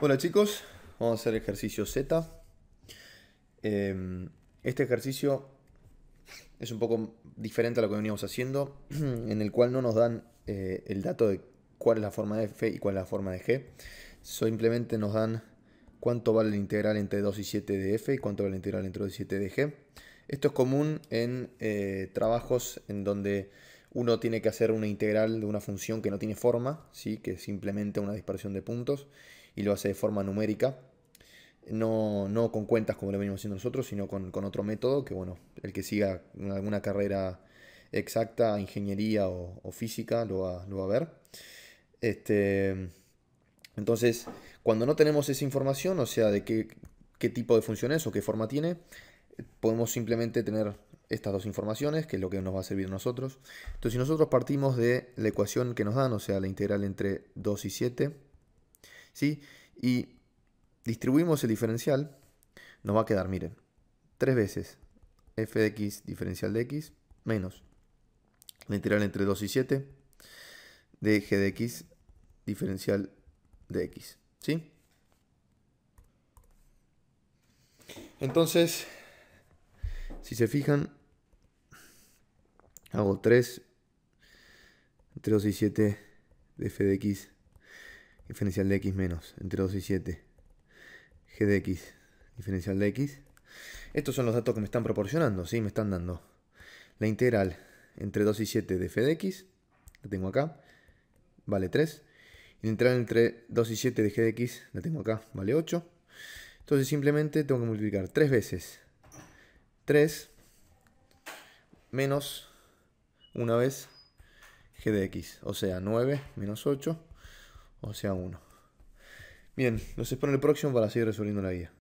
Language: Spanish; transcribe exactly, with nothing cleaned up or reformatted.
Hola chicos, vamos a hacer el ejercicio Z. Eh, este ejercicio es un poco diferente a lo que veníamos haciendo, en el cual no nos dan eh, el dato de cuál es la forma de f y cuál es la forma de g. Simplemente nos dan cuánto vale la integral entre dos y siete de f y cuánto vale la integral entre dos y siete de g. Esto es común en eh, trabajos en donde uno tiene que hacer una integral de una función que no tiene forma, ¿sí? Que es simplemente una dispersión de puntos, y lo hace de forma numérica, no, no con cuentas como lo venimos haciendo nosotros, sino con, con otro método, que bueno, el que siga alguna carrera exacta, ingeniería o, o física, lo va, lo va a ver. Este, entonces, cuando no tenemos esa información, o sea, de qué, qué tipo de función es o qué forma tiene, podemos simplemente tener estas dos informaciones, que es lo que nos va a servir a nosotros. Entonces, si nosotros partimos de la ecuación que nos dan, o sea, la integral entre dos y siete, ¿sí? Y distribuimos el diferencial, nos va a quedar, miren, tres veces f de x diferencial de x menos la integral entre dos y siete de g de x diferencial de x, ¿sí? Entonces, si se fijan, hago tres entre dos y siete de f de x diferencial de x menos entre dos y siete g de x diferencial de x. Estos son los datos que me están proporcionando, ¿sí? Me están dando la integral entre dos y siete de f de x, la tengo acá, vale tres. Y la integral entre dos y siete de g de x, la tengo acá, vale ocho. Entonces simplemente tengo que multiplicar tres veces tres menos una vez g de x, o sea nueve menos ocho, o sea uno. Bien, los espero en el próximo para seguir resolviendo la guía.